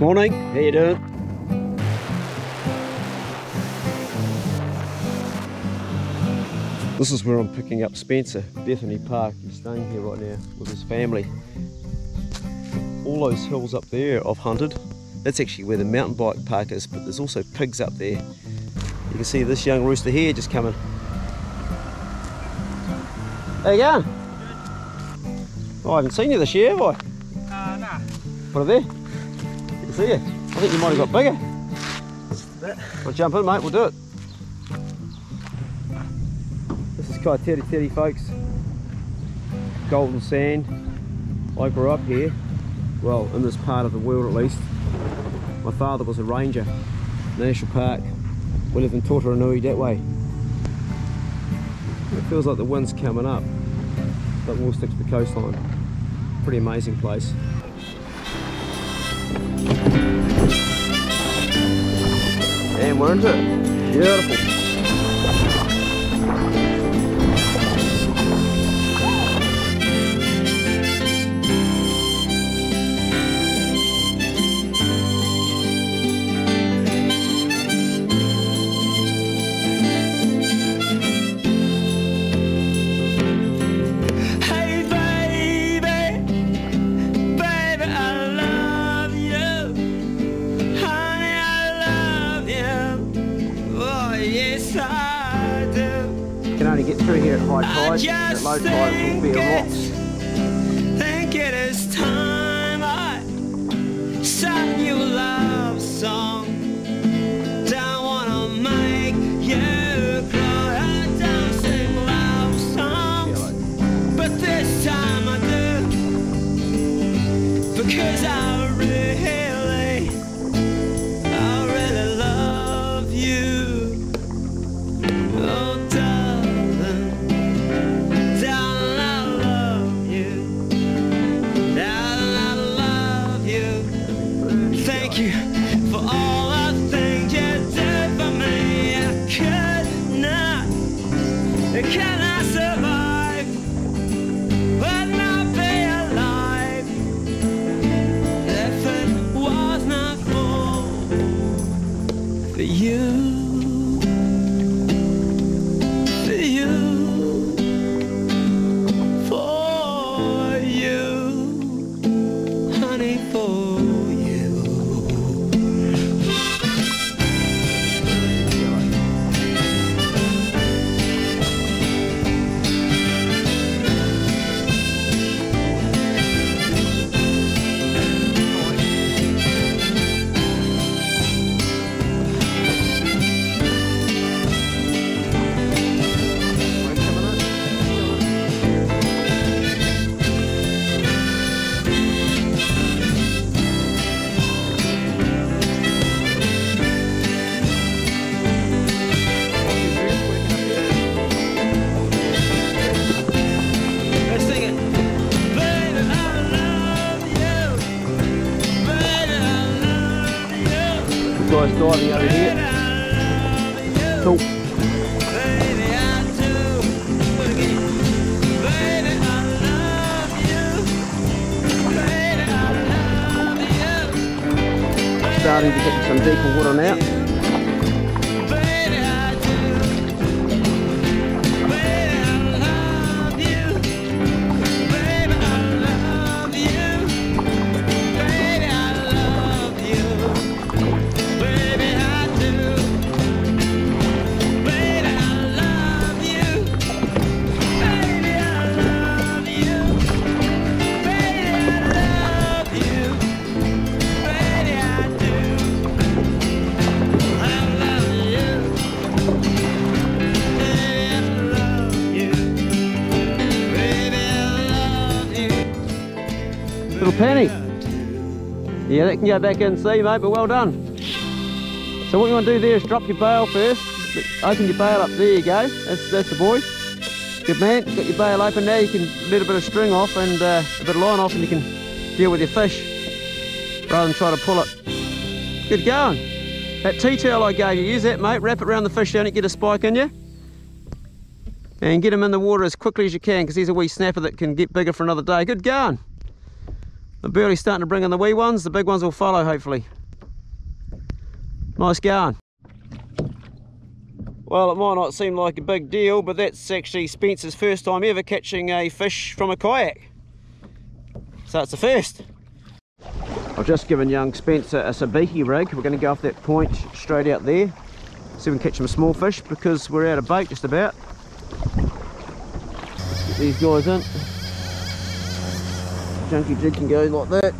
Morning, how you doing? This is where I'm picking up Spencer, Bethany Park. He's staying here right now with his family. All those hills up there I've hunted. That's actually where the mountain bike park is, but there's also pigs up there. You can see this young rooster here just coming. How you going? Good. Oh, I haven't seen you this year, have I? Nah. Put it there. Good to see you. I think you might have got bigger. Well, jump in, mate, we'll do it. Kai Teri Teri, folks. Golden sand. I grew up here, well, in this part of the world at least. My father was a ranger, national park. We lived in Tōtaranui that way. It feels like the wind's coming up, but we'll stick to the coastline. Pretty amazing place. And we're into it. Beautiful. At low tide it will be a rock. Think it is time I sang you a love song. Don't wanna make you cry. I don't sing love songs, but this time I do, because I really love you. Oh, diving over here. Cool. Starting to get some deeper water now. Penny. Yeah, that can go back in and see, mate, but well done. So what you want to do there is drop your bail first. Open your bail up, there you go. That's the boy. Good man, got your bail open now. You can let a bit of string off and a bit of line off and you can deal with your fish rather than try to pull it. Good going. That tea towel I gave you, use that, mate. Wrap it around the fish, don't it? Get a spike in you. And get him in the water as quickly as you can because he's a wee snapper that can get bigger for another day. Good going. The burley's starting to bring in the wee ones, the big ones will follow hopefully. Nice going. Well, it might not seem like a big deal, but that's actually Spencer's first time ever catching a fish from a kayak. So it's the first. I've just given young Spencer a sabiki rig. We're going to go off that point straight out there. See if we can catch some small fish because we're out of bait just about. Get these guys in. Junky jig can go like that.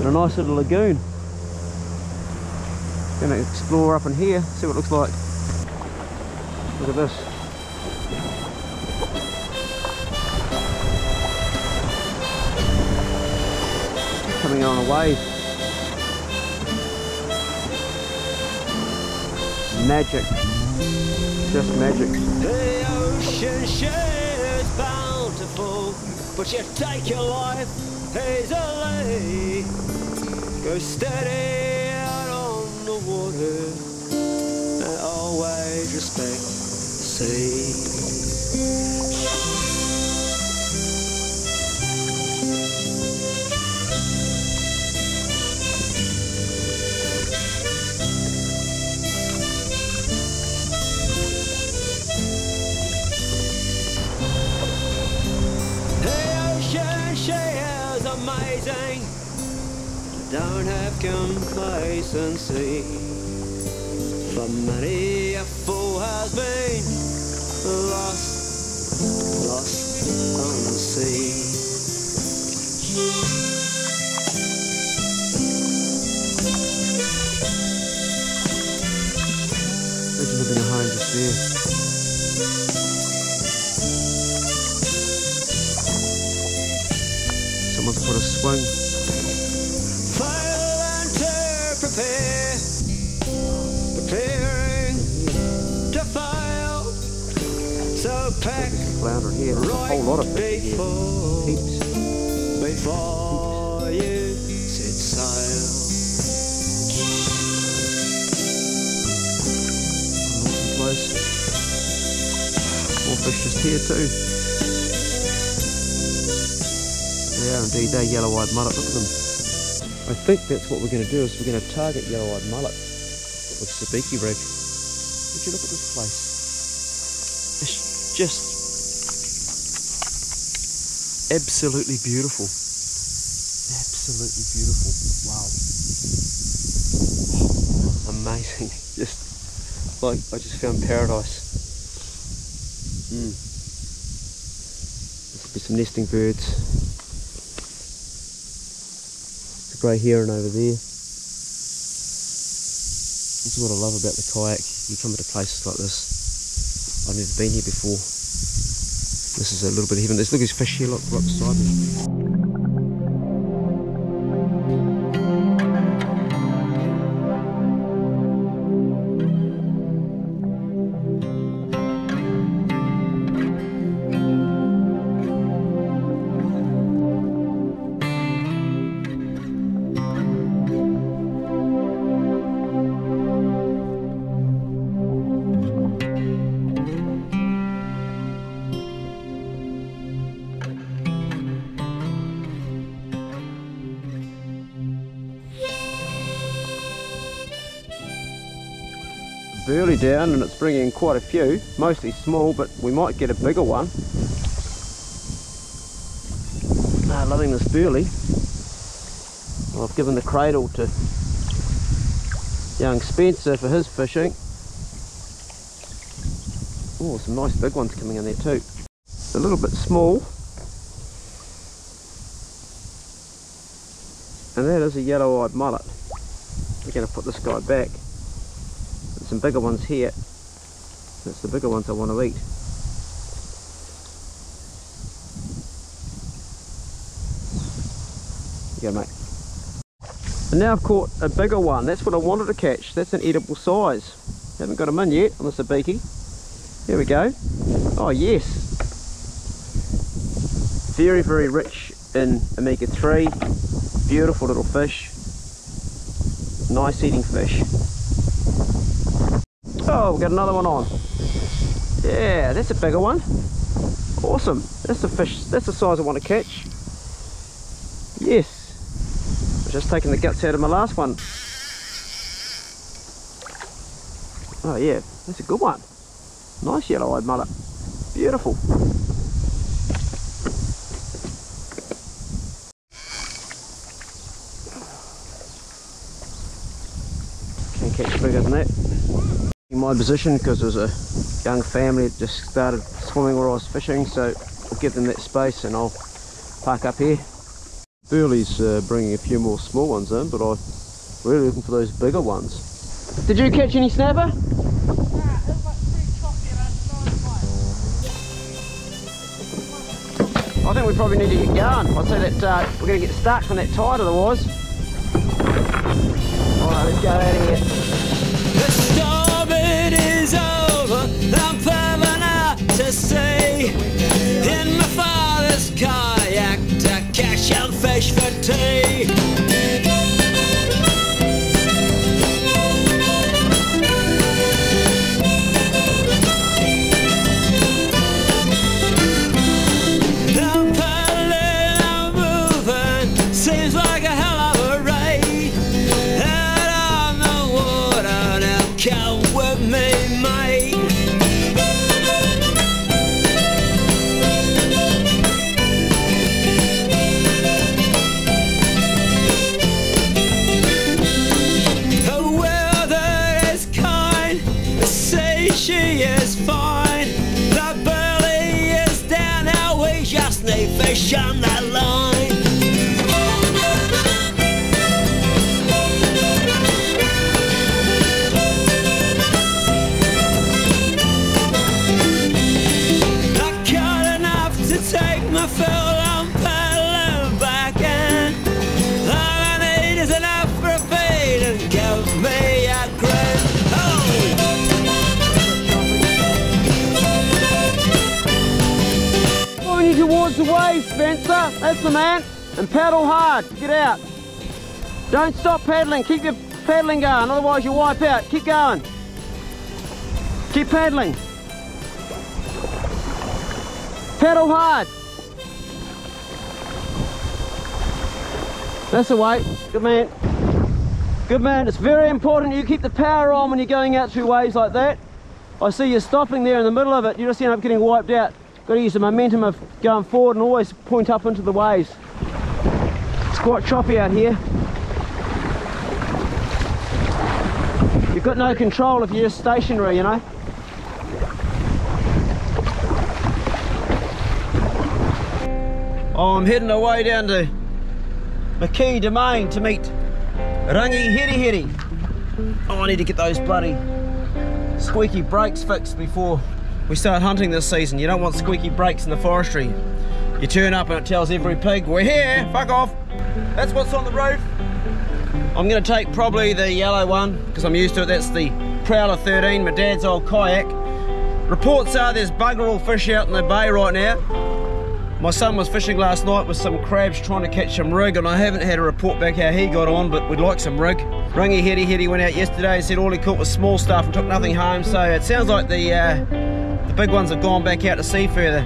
And a nice little lagoon. Gonna explore up in here, see what it looks like. Look at this. Coming on a wave. Magic. Just magic. The ocean sure is bountiful, but you take your life hazily. Go steady. Water, I always respect the sea. The ocean, she is amazing. Don't have complacency, for many a fool has been lost on the sea. There's a living home just there. Flounder here, there's a whole lot of fish here. Heaps. Before you set sail. Close. More fish just here too. They are indeed, they're yellow-eyed mullet, look at them. I think that's what we're going to do, is we're going to target yellow-eyed mullet with sabiki rig. Would you look at this place? It's just absolutely beautiful. Absolutely beautiful. Wow. Amazing. Just like I just found paradise. There'll be some nesting birds. The grey heron over there. This is what I love about the kayak. You come into places like this. I've never been here before. This is a little bit of heaven. Look at these fish here, look right beside me. Early down and it's bringing in quite a few, mostly small, but we might get a bigger one. Loving this burley. Well, I've given the cradle to young Spencer for his fishing. Oh, some nice big ones coming in there too. It's a little bit small. And that is a yellow-eyed mullet. We're going to put this guy back. Some bigger ones here. That's the bigger ones I want to eat. There you go, mate. And now I've caught a bigger one. That's what I wanted to catch. That's an edible size. Haven't got them in yet on the sabiki. Here we go. Oh yes. Very, very rich in omega-3. Beautiful little fish. Nice eating fish. Oh, we've got another one on. Yeah, that's a bigger one. Awesome. That's the fish, that's the size I want to catch. Yes. I'm just taking the guts out of my last one. Oh yeah, that's a good one. Nice yellow-eyed mullet. Beautiful. Can't catch bigger than that. In my position, because there's a young family that just started swimming where I was fishing, so I'll give them that space and I'll park up here. Burley's bringing a few more small ones in, but I'm really looking for those bigger ones. Did you catch any snapper? Nah, it was like pretty choppy, about 9.5. I think we probably need to get going. I'd say that we're going to get stuck on that tide otherwise. Alright, let's go out of here. The storm it is over, I'm pulling out to sea in my father's kayak to catch and fish for tea. I'm paddling, I'm moving, seems like a hell of a raid. Out on the water now, come with me, mate. Fish on that line. Not caught enough to take my fill. I'm paddling back in. All I need is enough for a bait and give me a grin. Towards the waves, Spencer, that's the man, and paddle hard, get out. Don't stop paddling, keep your paddling going, otherwise you'll wipe out. Keep going, keep paddling, paddle hard. That's the way, good man, good man. It's very important you keep the power on when you're going out through waves like that. I see you're stopping there in the middle of it, you just end up getting wiped out. Got to use the momentum of going forward and always point up into the waves. It's quite choppy out here. You've got no control if you're just stationary, you know. I'm heading away down to McKee Domain to meet Rangi Hiri Hiri. Oh, I need to get those bloody squeaky brakes fixed before we start hunting this season. You don't want squeaky brakes in the forestry. You turn up and it tells every pig, we're here, fuck off. That's what's on the roof. I'm gonna take probably the yellow one, because I'm used to it. That's the Prowler 13, my dad's old kayak. Reports are there's bugger all fish out in the bay right now. My son was fishing last night with some crabs trying to catch some rig, and I haven't had a report back how he got on, but we'd like some rig. Rangi Hiri Hiri went out yesterday and said all he caught was small stuff and took nothing home, so it sounds like the big ones have gone back out to sea further.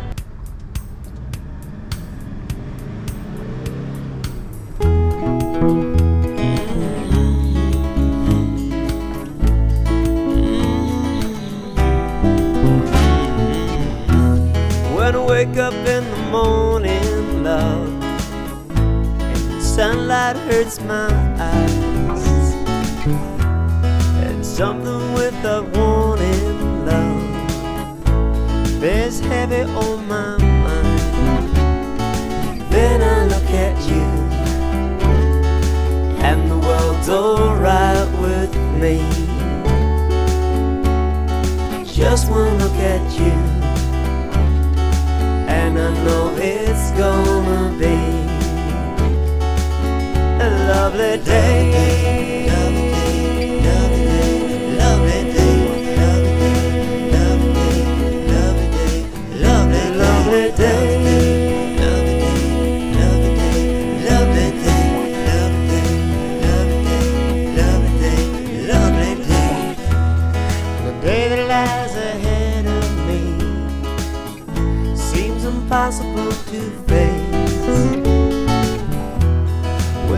When I wake up in the morning, love, and the sunlight hurts my eyes, and something without warning, love, is heavy on my mind. Then I look at you, and the world's alright with me. Just one look at you, and I know it's gonna be a lovely day. Lovely day, lovely day, lovely day, lovely day, lovely day, lovely day, lovely day. The day that lies ahead of me seems impossible to face.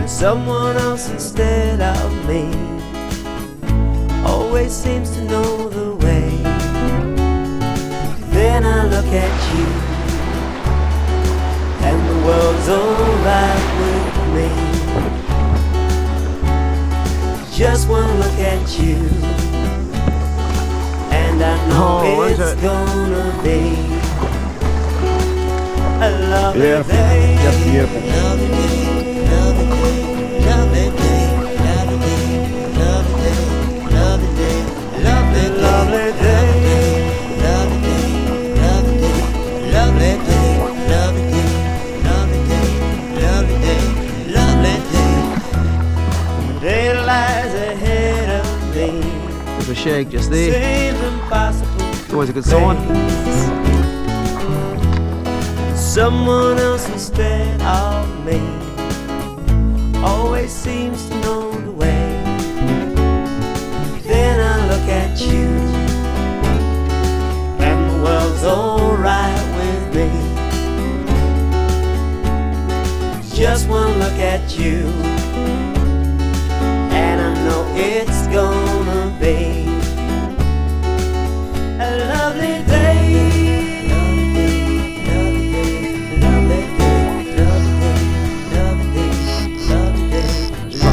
someone else instead of me. Always seems to know the way. Then I look at you, and the world's alright with me. Just one look at you, and I know it's gonna be a lovely day, just beautiful. Lovely day. Day lies ahead of me. There's a shake just there. It's always a good sign. Someone else instead of me always seems to know the way. Then I look at you, and the world's alright with me. Just one look at you, and I know it's gonna be a lovely day. It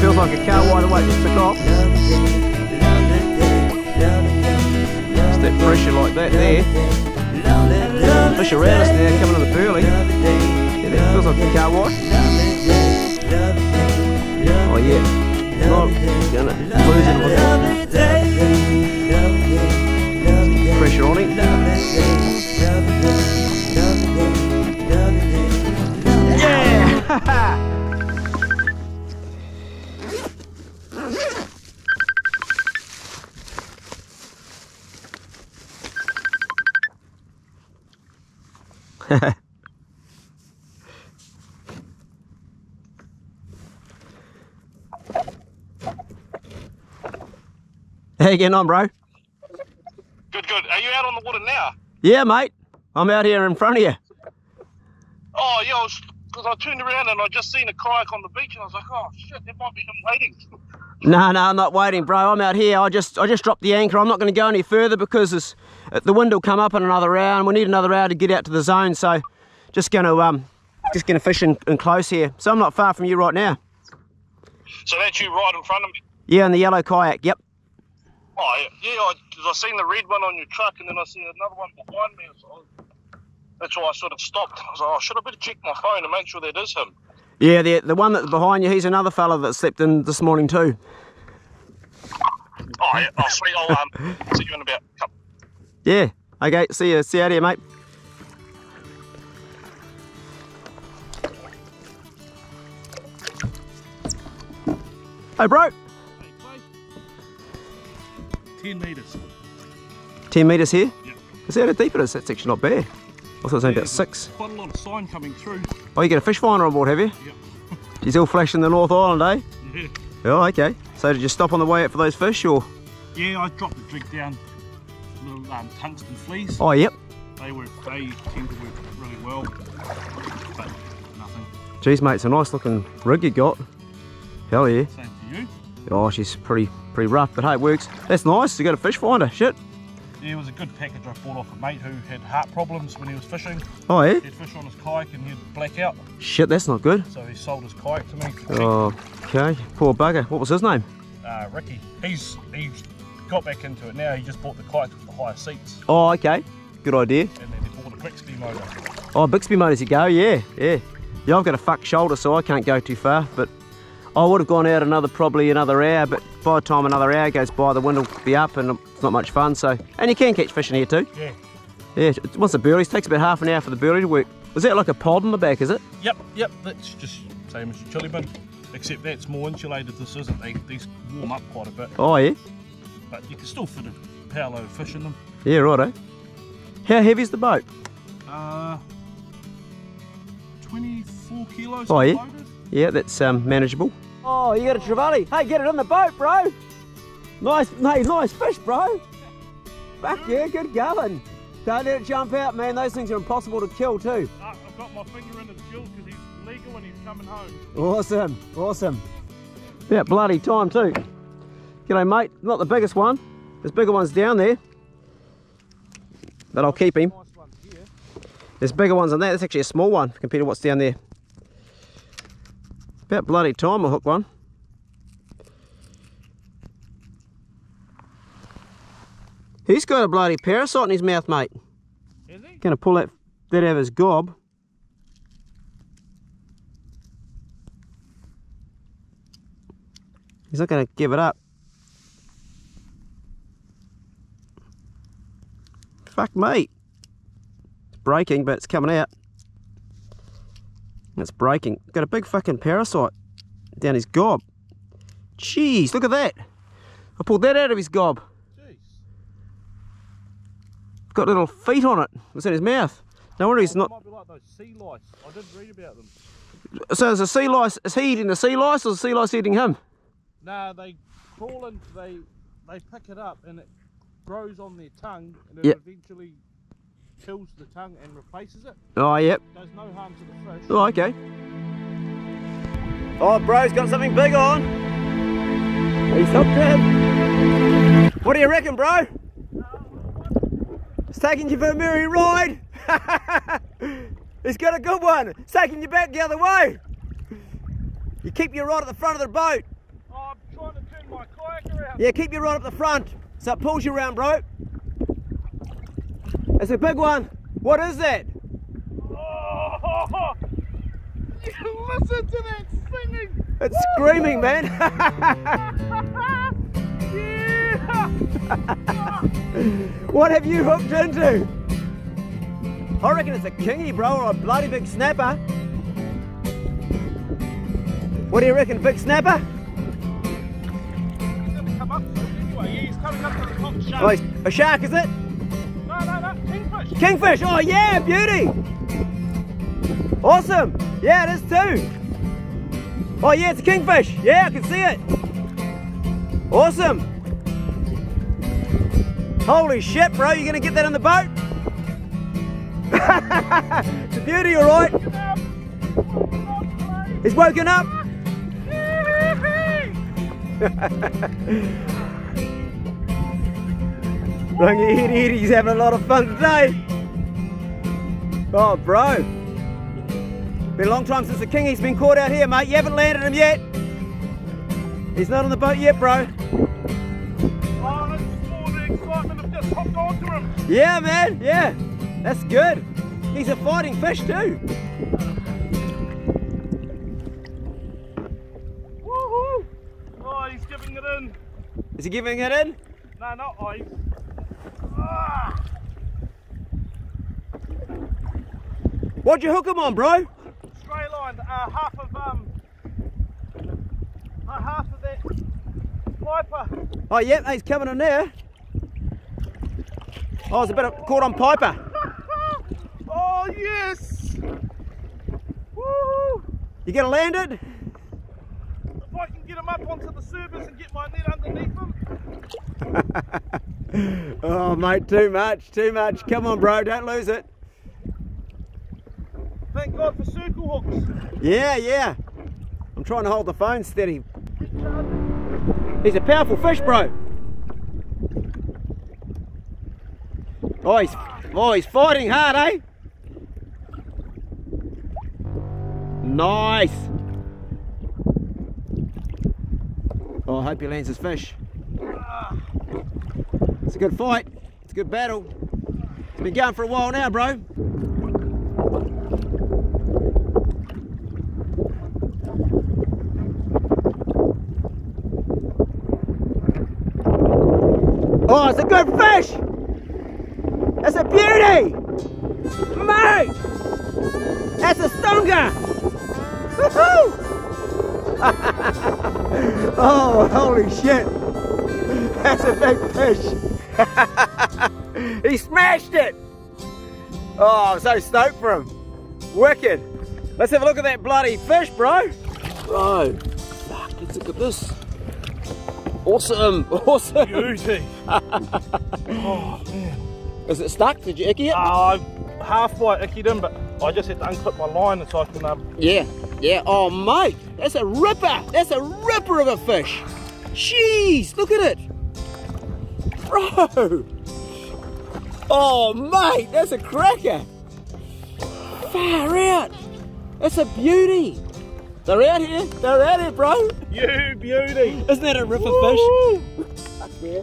feels like a car wide awake just took off. Just that pressure like that there. Fish around us there, coming to the burley. Yeah, that feels like a car wide. Oh yeah, not gonna lose it like that. Pressure on it. Yeah! Ha ha! How you getting on, bro? Good. Are you out on the water now? Yeah, mate. I'm out here in front of you. Oh, yeah, because I turned around and I just seen a kayak on the beach and I was like, oh, shit, there might be some waiting. No, I'm not waiting, bro. I'm out here. I just dropped the anchor. I'm not going to go any further because the wind will come up in another hour and we need another hour to get out to the zone. So just going to fish in close here. So I'm not far from you right now. So that's you right in front of me? Yeah, in the yellow kayak, yep. Oh, yeah, because I seen the red one on your truck and then I see another one behind me. So that's why I sort of stopped. I was like, oh, should I better check my phone and make sure that is him? Yeah, the one that's behind you, he's another fella that slept in this morning too. Oh, yeah, oh, sweet, I'll see you in about a couple. Yeah, okay, see you, out here, mate. Hey, bro. 10 metres. 10 metres here? Yeah. Is that how deep it is? That's actually not bad. I thought it was only about 6. Quite a lot of sign coming through. Oh, you got a fish finder on board, have you? Yep. He's all flashing the North Island, eh? Yeah. Oh, okay. So did you stop on the way out for those fish, or? Yeah, I dropped the jig down. Little tungsten fleas. Oh, yep. They tend to work really well, but nothing. Geez, mate, it's a nice looking rig you got. Hell yeah. Same to you. Oh, she's pretty rough, but hey, it works. That's nice, you got a fish finder, shit. Yeah, it was a good package I bought off a mate who had heart problems when he was fishing. Oh yeah? He'd fish on his kayak and he'd black out. Shit, that's not good. So he sold his kayak to me. Oh, okay, poor bugger. What was his name? Ricky. He's got back into it now, he just bought the kayak with the higher seats. Oh, okay, good idea. And then he bought a Bixby motor. Oh, Bixby motors you go, yeah. Yeah, I've got a fucked shoulder so I can't go too far, but I would have gone out probably another hour, but by the time another hour goes by, the wind will be up and it's not much fun, so. And you can catch fish in here too. Yeah. Yeah, once the burleys, takes about half an hour for the burley to work. Is that like a pod in the back, is it? Yep, that's just same as your chilli bin, except that's more insulated, this isn't. These warm up quite a bit. Oh yeah? But you can still fit a power load of fish in them. Yeah, righto. How heavy's the boat? 24 kilos. Oh yeah? Loaded. Yeah, that's manageable. Oh, you got a trevally. Hey, get it on the boat, bro. Nice fish, bro. Fuck yeah, good going. Don't let it jump out, man. Those things are impossible to kill, too. I've got my finger in his gill because his leg legal and he's coming home. Awesome, awesome. Yeah, bloody time too. G'day mate, not the biggest one. There's bigger ones down there, but I'll keep him. There's bigger ones than that. That's actually a small one compared to what's down there. About bloody time I'll hook one. He's got a bloody parasite in his mouth, mate. Is he? Gonna pull that out of his gob. He's not gonna give it up. Fuck me. It's breaking, but it's coming out. It's breaking. Got a big fucking parasite down his gob. Jeez, look at that. I pulled that out of his gob. Jeez. Got little feet on it. It's in his mouth. No wonder he's not. Might be like those sea lice. I didn't read about them. So there's a sea lice. Is he eating the sea lice or is the sea lice eating him? No, they crawl in, they pick it up and it grows on their tongue and it eventually kills the tongue and replaces it. Oh, yep. There's no harm to the fish. Oh, okay. Oh, bro's got something big on. He's hooked in. What do you reckon, bro? It's taking you for a merry ride. He's got a good one. It's taking you back the other way. You keep your rod at the front of the boat. Oh, I'm trying to turn my kayak around. Yeah, keep your rod up the front so it pulls you around, bro. It's a big one. What is that? Oh, you listen to that singing. It's screaming, man. What have you hooked into? I reckon it's a kingy, bro, or a bloody big snapper. What do you reckon, big snapper? He's gonna come up to it anyway. Yeah, he's coming up to the top shark. Oh, a shark, is it? Kingfish! Kingfish! Oh yeah, beauty! Awesome! Yeah, it is too! Oh yeah, it's a kingfish! Yeah, I can see it! Awesome! Holy shit, bro, you gonna get that on the boat? It's a beauty, alright! He's woken up! Rangi Hiri Hiri, he's having a lot of fun today. Oh, bro. Been a long time since the kingie's been caught out here, mate. You haven't landed him yet. He's not on the boat yet, bro. Oh, that's all the excitement of just hopped onto him. Yeah, man, yeah. That's good. He's a fighting fish, too. Woohoo! Oh, he's giving it in. Is he giving it in? No, not ice. What'd you hook him on, bro? Stray line, half of that piper. Oh yep, he's coming in there. Oh, it's a bit of caught on piper. Oh yes. Woo! You gonna land it? If I can get him up onto the surface and get my net underneath him. Oh mate, too much. Come on bro, don't lose it. Thank God for circle hooks. Yeah, yeah. I'm trying to hold the phone steady. He's a powerful fish, bro. Oh, he's fighting hard, eh? Nice. Oh, I hope he lands his fish. It's a good fight, it's a good battle. It's been going for a while now, bro. Oh, it's a good fish! That's a beauty! Mate! That's a stunga! Woohoo! Oh, holy shit! That's a big fish! He smashed it! Oh, I'm so stoked for him. Wicked. Let's have a look at that bloody fish, bro. Bro, fuck, let's look at this. Awesome, awesome. Beauty. Oh, man. Is it stuck? Did you icky it? Oh, half by Ikidin, but I just had to unclip my line and so I can... Yeah, oh mate, that's a ripper! That's a ripper of a fish! Jeez, look at it! Bro! Oh mate, that's a cracker! Far out! That's a beauty! They're out here, bro! You beauty! Isn't that a ripper fish?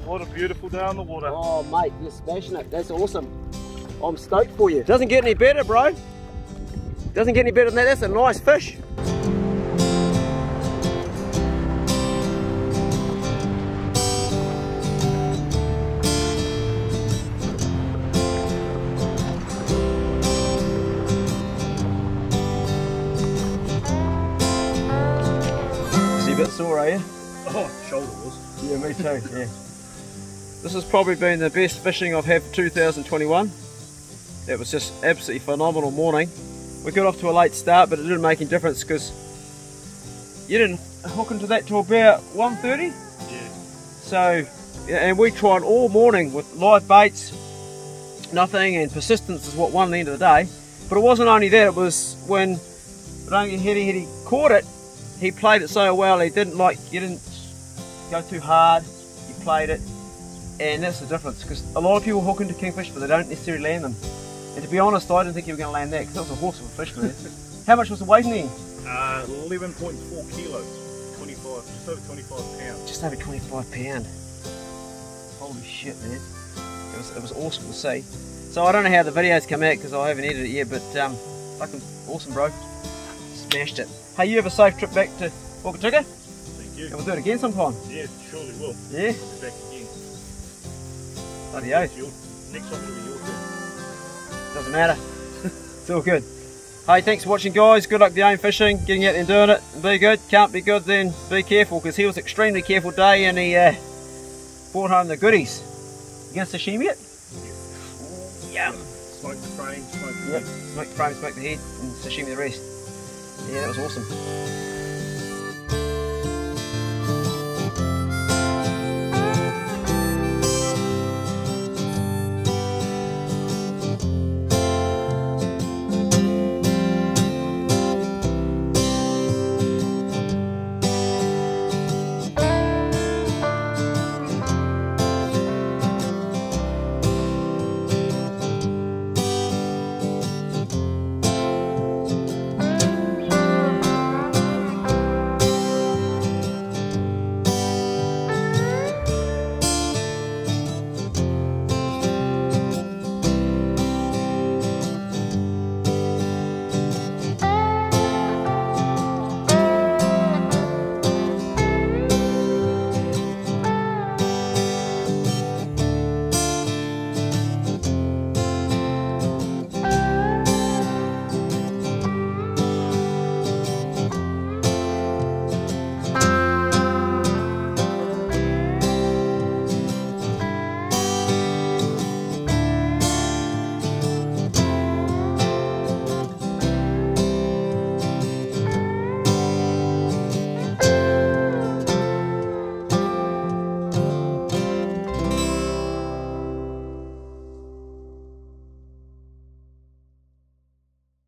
What a beautiful day on the water. Oh mate, you're smashing it, that's awesome. I'm stoked for you. Doesn't get any better, bro. Doesn't get any better than that, that's a nice fish. Are you? Oh, shoulder was. Yeah, me too, yeah. This has probably been the best fishing I've had for 2021. It was just absolutely phenomenal morning. We got off to a late start, but it didn't make any difference because you didn't hook into that till about 1:30. Yeah. So, and we tried all morning with live baits, nothing, and persistence is what won the end of the day. But it wasn't only that, it was when Rangi Hiri Hiri caught it, he played it so well, you didn't go too hard, you played it, and that's the difference, because a lot of people hook into kingfish, but they don't necessarily land them. And to be honest, I didn't think you were going to land that, because that was a horse of a fish, man. How much was the weight in there? 11.4 kilos, just over 25 pounds. Just over 25 pounds. Holy shit, man. It was awesome to see. So I don't know how the video's come out, because I haven't edited it yet, but fucking awesome, bro. Smashed it. Hey, you have a safe trip back to Waukatooka. Thank you. And we'll do it again sometime. Yeah, surely will. Yeah. We'll be back again. Bloody oath. Next time it'll be your turn. Doesn't matter. It's all good. Hey, thanks for watching, guys. Good luck with your own fishing, getting out there and doing it. Be good. Can't be good, then be careful, because he was extremely careful day and he brought home the goodies. You gonna sashimi it? Yeah. Yum. Smoke the frame, smoke the head. Smoke the frame, smoke the head, and sashimi the rest. Yeah, that was awesome.